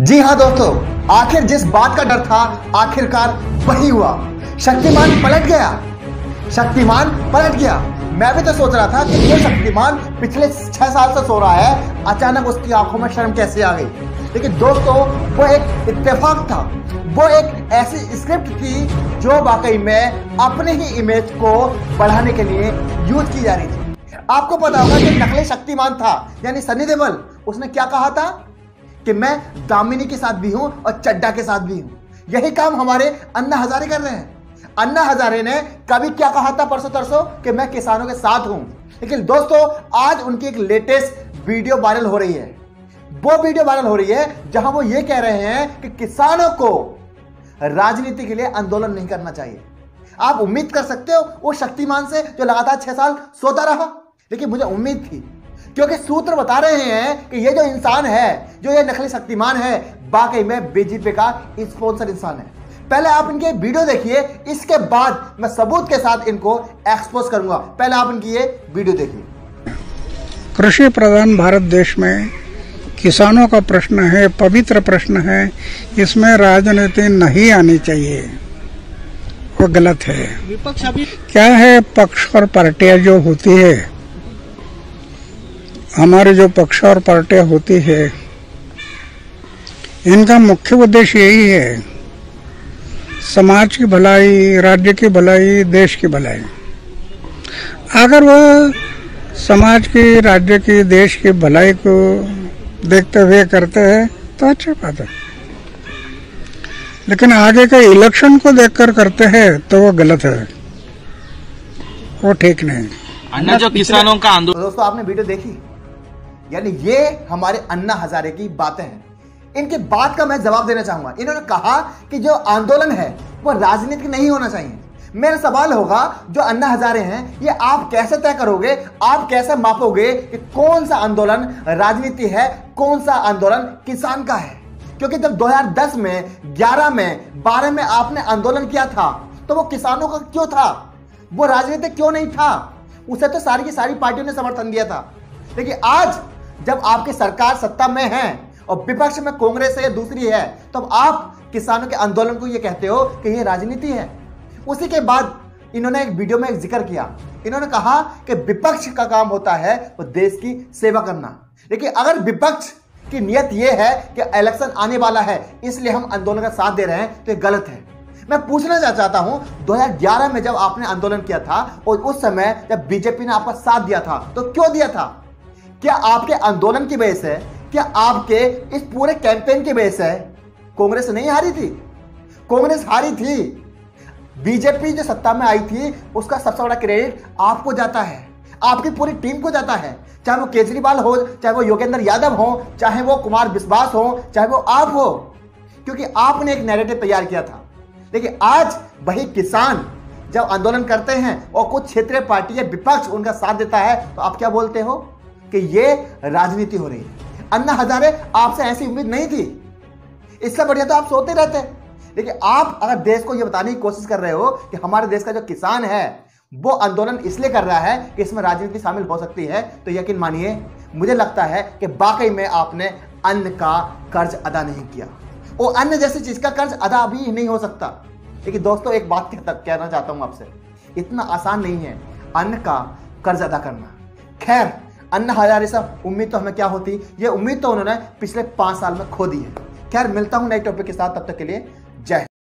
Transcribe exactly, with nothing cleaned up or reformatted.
जी हाँ दोस्तों, आखिर जिस बात का डर था आखिरकार वही हुआ। शक्तिमान पलट गया शक्तिमान पलट गया मैं भी तो सोच रहा था कि ये शक्तिमान पिछले छह साल से सो रहा है, अचानक उसकी आंखों में शर्म कैसे आ गई। लेकिन दोस्तों वो एक इत्तेफाक था, वो एक ऐसी स्क्रिप्ट थी जो वाकई में अपने ही इमेज को बढ़ाने के लिए यूज की जा रही थी। आपको पता होगा कि नकली शक्तिमान था यानी सनी देओल, उसने क्या कहा था कि मैं दामिनी के साथ भी हूं और चड्डा के साथ भी हूं। यही काम हमारे अन्ना हजारे कर रहे हैं। अन्ना हजारे ने कभी क्या कहा था परसों तरसों कि मैं किसानों के साथ हूं, लेकिन दोस्तों आज उनकी एक लेटेस्ट वीडियो वायरल हो रही है। वो वीडियो वायरल हो रही है जहां वो ये कह रहे हैं कि किसानों को राजनीति के लिए आंदोलन नहीं करना चाहिए। आप उम्मीद कर सकते हो वो शक्तिमान से जो लगातार छह साल सोता रहा, लेकिन मुझे उम्मीद थी क्योंकि सूत्र बता रहे हैं कि ये जो इंसान है, जो ये नकली शक्तिमान है, वाकई में बीजेपी का स्पॉन्सर इंसान है। पहले आप इनके वीडियो देखिए, इसके बाद मैं सबूत के साथ इनको एक्सपोज करूंगा। पहले आप इनकी ये वीडियो देखिए। कृषि प्रधान भारत देश में किसानों का प्रश्न है, पवित्र प्रश्न है, इसमें राजनीति नहीं आनी चाहिए, वो गलत है। विपक्ष अभी क्या है, पक्ष और पार्टियां जो होती है, हमारे जो पक्ष और पार्टियां होती है, इनका मुख्य उद्देश्य यही है समाज की भलाई, राज्य की भलाई, देश की भलाई। अगर वो समाज की, राज्य की, देश की भलाई को देखते हुए करते हैं तो अच्छा बात है, लेकिन आगे के इलेक्शन को देखकर करते हैं तो वो गलत है, वो ठीक नहीं। अन्ना जो किसानों का आंदोलन, दोस्तों आपने वीडियो देखी, यानी ये हमारे अन्ना हजारे की बातें हैं। इनकी बात का मैं जवाब देना चाहूंगा। इन्होंने कहा कि जो आंदोलन है वो राजनीतिक नहीं होना चाहिए। मेरा सवाल होगा, जो अन्ना हजारे हैं ये आप कैसे तय करोगे, आप कैसे मापोगे कि कौन सा आंदोलन राजनीति है, कौन सा आंदोलन किसान का है? क्योंकि जब दो हज़ार दस में, ग्यारह में, बारह में आपने आंदोलन किया था तो वो किसानों का क्यों था, वो राजनीतिक क्यों नहीं था? उसे तो सारी की सारी पार्टियों ने समर्थन दिया था। लेकिन आज जब आपकी सरकार सत्ता में है और विपक्ष में कांग्रेस है, दूसरी है, तो आप किसानों के आंदोलन को ये कहते हो कि ये राजनीति है। उसी के बाद इन्होंने एक वीडियो में एक जिक्र किया, इन्होंने कहा कि विपक्ष का काम होता है वो देश की सेवा करना। लेकिन अगर विपक्ष की नियत यह है कि इलेक्शन आने वाला है इसलिए हम आंदोलन का साथ दे रहे हैं तो ये गलत है। मैं पूछना चाहता हूं, दो हज़ार ग्यारह में जब आपने आंदोलन किया था और उस समय जब बीजेपी ने आपका साथ दिया था तो क्यों दिया था? क्या आपके आंदोलन की वजह से, क्या आपके इस पूरे कैंपेन की वजह से कांग्रेस नहीं हारी थी? कांग्रेस हारी थी। बीजेपी जो सत्ता में आई थी उसका सबसे बड़ा क्रेडिट आपको जाता है, आपकी पूरी टीम को जाता है, चाहे वो केजरीवाल हो, चाहे वो योगेंद्र यादव हो, चाहे वो कुमार विश्वास हो, चाहे वो आप हो, क्योंकि आपने एक नैरेटिव तैयार किया था। लेकिन आज वही किसान जब आंदोलन करते हैं और कुछ क्षेत्रीय पार्टी या विपक्ष उनका साथ देता है तो आप क्या बोलते हो कि ये राजनीति हो रही है। अन्ना हजारे, आपसे ऐसी उम्मीद नहीं थी, इससे बढ़िया तो आप सोते रहते। लेकिन आप अगर देश को ये बताने की कोशिश कर रहे हो कि हमारे देश का जो किसान है वो आंदोलन इसलिए कर रहा है कि इसमें राजनीति शामिल हो सकती है, तो यकीन मानिए मुझे लगता है कि वाकई में आपने अन्न का कर्ज अदा नहीं किया। और अन्न जैसी चीज का कर्ज अदा भी नहीं हो सकता। लेकिन दोस्तों एक बात कहना चाहता हूं आपसे, इतना आसान नहीं है अन्न का कर्ज अदा करना। खैर, अन्ना हजारे साहब, उम्मीद तो हमें क्या होती, ये उम्मीद तो उन्होंने पिछले पांच साल में खो दी है। खैर, मिलता हूं नए टॉपिक के साथ, तब तक के लिए।